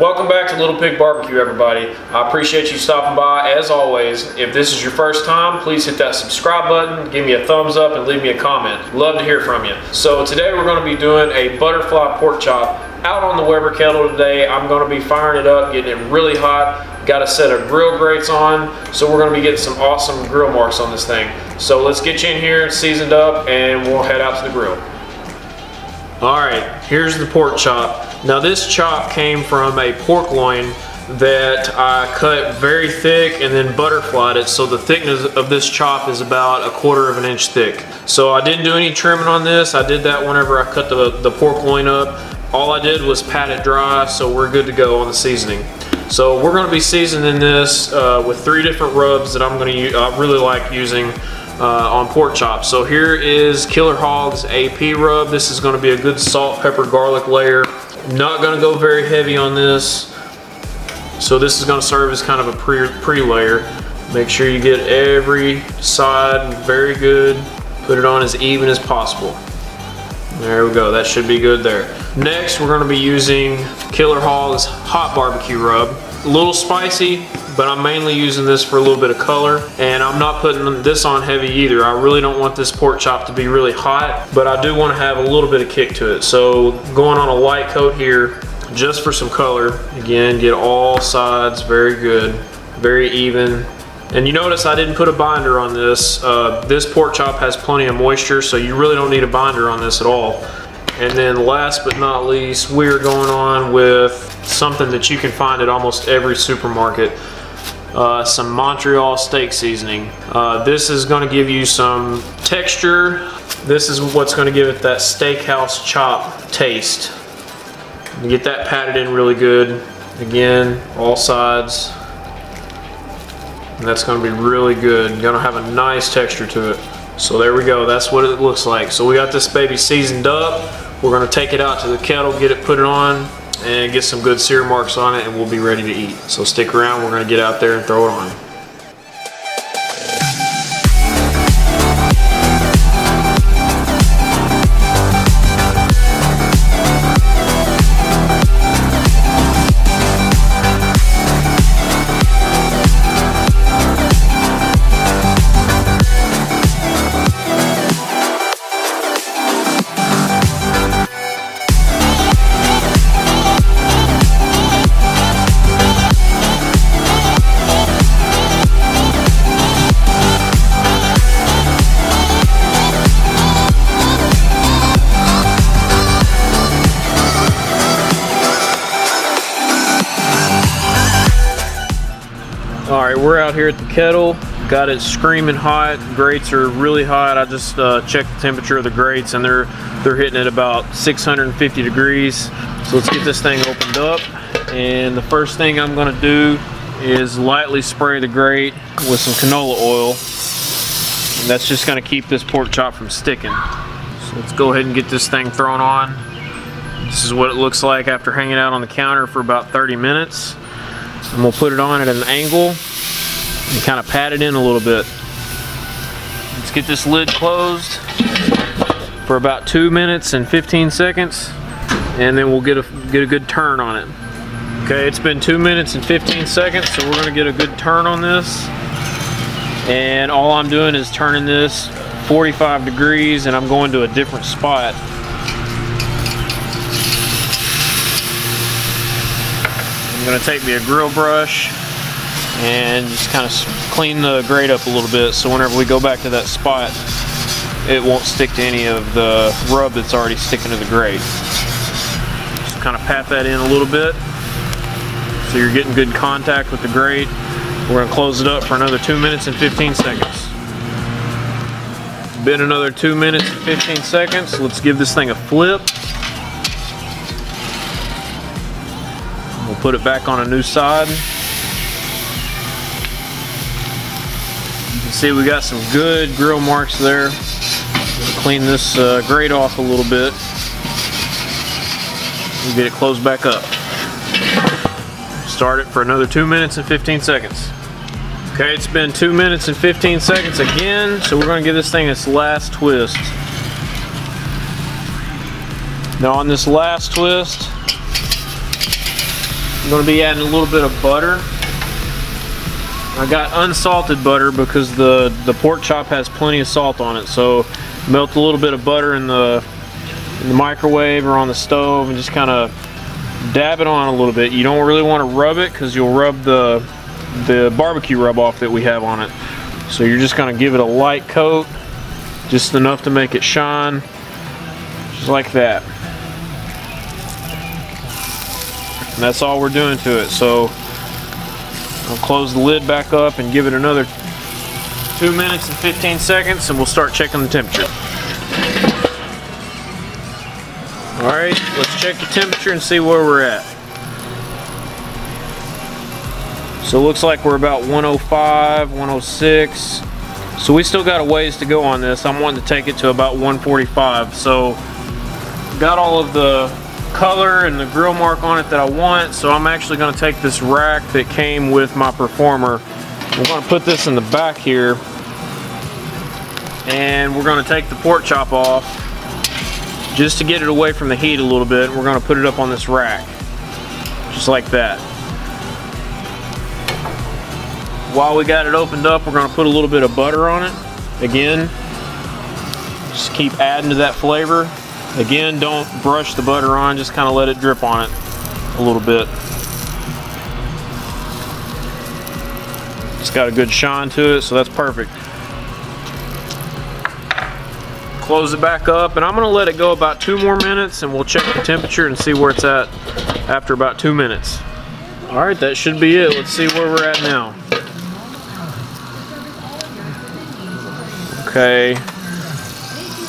Welcome back to Little Pig Barbecue, everybody. I appreciate you stopping by as always. If this is your first time, please hit that subscribe button, give me a thumbs up, and leave me a comment. Love to hear from you. So today we're going to be doing a butterfly pork chop out on the Weber kettle today. I'm going to be firing it up, getting it really hot. Got a set of grill grates on, so we're going to be getting some awesome grill marks on this thing. So let's get you in here seasoned up and we'll head out to the grill. Alright, here's the pork chop. Now this chop came from a pork loin that I cut very thick and then butterflied it, so the thickness of this chop is about 1/4 of an inch thick. So I didn't do any trimming on this. I did that whenever I cut the pork loin up. All I did was pat it dry, so we're good to go on the seasoning. So we're going to be seasoning this with 3 different rubs that I'm going to use. I really like using on pork chops. So here is Killer Hogs AP Rub. This is going to be a good salt, pepper, garlic layer. Not going to go very heavy on this. So this is going to serve as kind of a pre-layer. Make sure you get every side very good. Put it on as even as possible. There we go, that should be good there. Next, we're gonna be using Killer Hogs Hot Barbecue Rub. A little spicy, but I'm mainly using this for a little bit of color, and I'm not putting this on heavy either. I really don't want this pork chop to be really hot, but I do wanna have a little bit of kick to it. So going on a light coat here, just for some color. Again, get all sides very good, very even. And you notice I didn't put a binder on this. This pork chop has plenty of moisture, so you really don't need a binder on this at all. And then last but not least, we're going on with something that you can find at almost every supermarket. Some Montreal Steak Seasoning. This is gonna give you some texture. This is what's gonna give it that steakhouse chop taste. You get that patted in really good. Again, all sides. And that's going to be really good. Going to have a nice texture to it. So there we go. That's what it looks like. So we got this baby seasoned up. We're going to take it out to the kettle, get it put it on, and get some good sear marks on it, and we'll be ready to eat. So stick around. We're going to get out there and throw it on. Alright, we're out here at the kettle. Got it screaming hot. Grates are really hot. I just checked the temperature of the grates and they're hitting at about 650 degrees. So let's get this thing opened up. And the first thing I'm going to do is lightly spray the grate with some canola oil. And that's just going to keep this pork chop from sticking. So let's go ahead and get this thing thrown on. This is what it looks like after hanging out on the counter for about 30 minutes. And we'll put it on at an angle and kind of pat it in a little bit. Let's get this lid closed for about 2 minutes and 15 seconds, and then we'll get a good turn on it. Okay, it's been 2 minutes and 15 seconds, so we're going to get a good turn on this. And all I'm doing is turning this 45 degrees, and I'm going to a different spot. I'm going to take me a grill brush and just kind of clean the grate up a little bit, so whenever we go back to that spot, it won't stick to any of the rub that's already sticking to the grate. Just kind of pat that in a little bit so you're getting good contact with the grate. We're going to close it up for another 2 minutes and 15 seconds. Been another 2 minutes and 15 seconds. Let's give this thing a flip. We'll put it back on a new side. You can see we got some good grill marks there. We'll clean this grate off a little bit. We'll get it closed back up. Start it for another 2 minutes and 15 seconds. Okay, it's been 2 minutes and 15 seconds again, so we're going to give this thing its last twist. Now on this last twist, I'm going to be adding a little bit of butter. I got unsalted butter because the pork chop has plenty of salt on it, so melt a little bit of butter in the microwave or on the stove and just kind of dab it on a little bit. You don't really want to rub it because you'll rub the barbecue rub off that we have on it. So you're just going to give it a light coat, just enough to make it shine, just like that. And that's all we're doing to it. So I'll close the lid back up and give it another 2 minutes and 15 seconds and we'll start checking the temperature. Alright, let's check the temperature and see where we're at. So it looks like we're about 105, 106. So we still got a ways to go on this. I'm wanting to take it to about 145. So got all of the color and the grill mark on it that I want. So I'm actually going to take this rack that came with my Performer. We're going to put this in the back here. And we're going to take the pork chop off, just to get it away from the heat a little bit. We're going to put it up on this rack, just like that. While we got it opened up, we're going to put a little bit of butter on it. Again, just keep adding to that flavor. Again, don't brush the butter on, just kind of let it drip on it a little bit. It's got a good shine to it, so that's perfect. Close it back up, and I'm going to let it go about 2 more minutes, and we'll check the temperature and see where it's at after about 2 minutes. Alright, that should be it. Let's see where we're at now. Okay,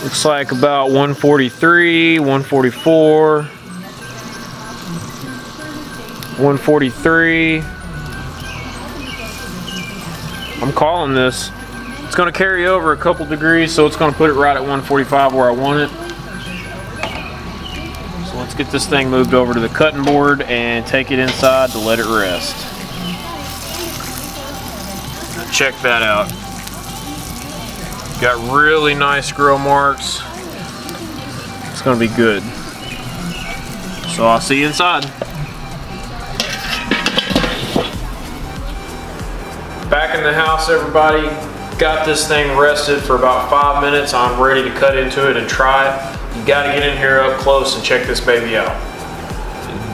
looks like about 143, 144, 143. I'm calling this. It's going to carry over a couple degrees, so it's going to put it right at 145 where I want it. So let's get this thing moved over to the cutting board and take it inside to let it rest. Check that out. Got really nice grill marks. It's going to be good. So I'll see you inside. Back in the house, everybody. Got this thing rested for about 5 minutes. I'm ready to cut into it and try it. You gotta get in here up close and check this baby out.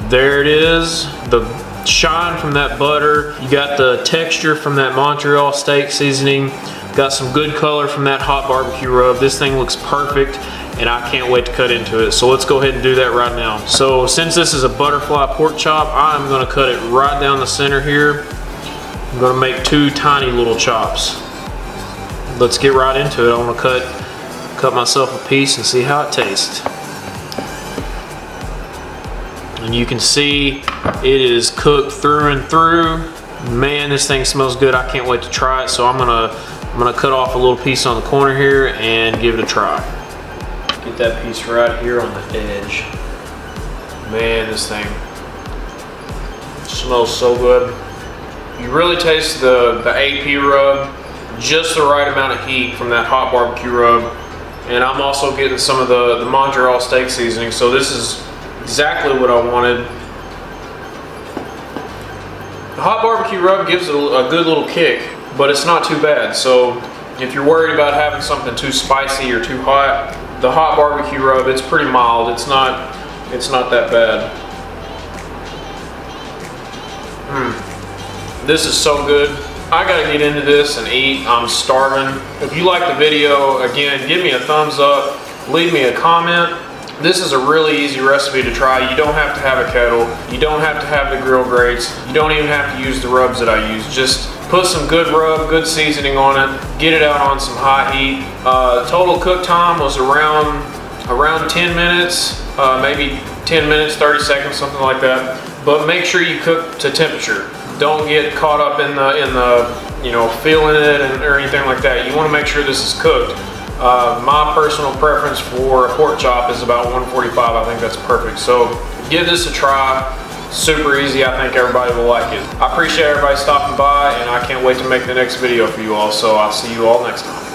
There it is, the shine from that butter. You got the texture from that Montreal steak seasoning. Got some good color from that hot barbecue rub. This thing looks perfect and I can't wait to cut into it. So let's go ahead and do that right now. So since this is a butterfly pork chop, I'm gonna cut it right down the center here. I'm gonna make 2 tiny little chops. Let's get right into it. I want to cut myself a piece and see how it tastes. And you can see it is cooked through and through. Man, this thing smells good. I can't wait to try it. So I'm gonna cut off a little piece on the corner here and give it a try. Get that piece right here on the edge. Man, this thing smells so good. You really taste the AP rub. Just the right amount of heat from that hot barbecue rub, and I'm also getting some of the Montreal steak seasoning, so this is exactly what I wanted. The hot barbecue rub gives it a good little kick, but it's not too bad, so if you're worried about having something too spicy or too hot, the hot barbecue rub, it's pretty mild, it's not that bad. This is so good. I gotta get into this and eat. I'm starving. If you like the video, again, give me a thumbs up, leave me a comment. This is a really easy recipe to try. You don't have to have a kettle. You don't have to have the grill grates. You don't even have to use the rubs that I use. Just put some good rub, good seasoning on it, get it out on some high heat. Total cook time was around 10 minutes, maybe 10 minutes, 30 seconds, something like that. But make sure you cook to temperature. Don't get caught up in the you know, feeling it or anything like that. You want to make sure this is cooked. My personal preference for a pork chop is about 145. I think that's perfect. So give this a try. Super easy. I think everybody will like it. I appreciate everybody stopping by, and I can't wait to make the next video for you all. So I'll see you all next time.